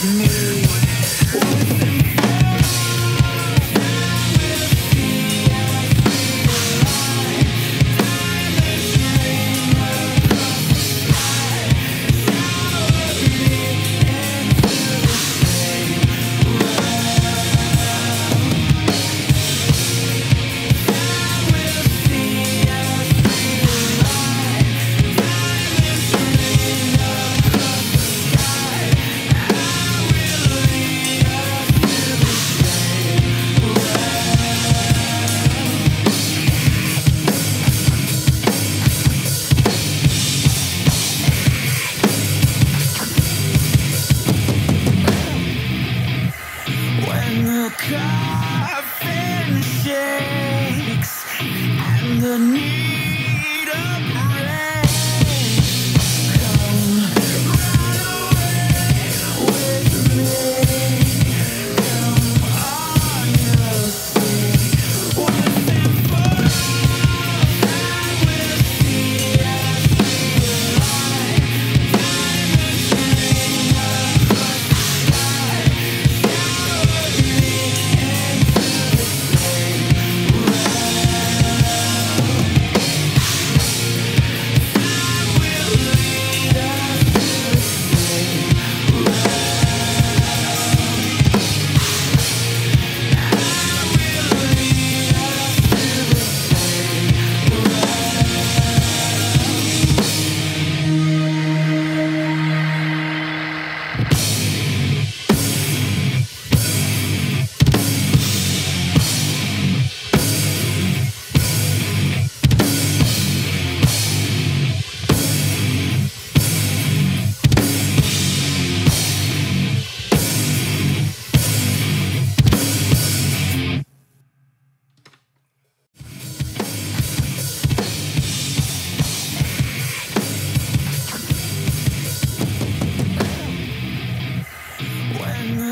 Coffin shakes and the need of rain, come run away with me, come on, you'll see what's in front of us, and we'll see as we arrive, time is shining across the sky, covered me.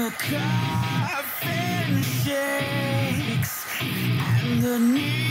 The coffin shakes and the need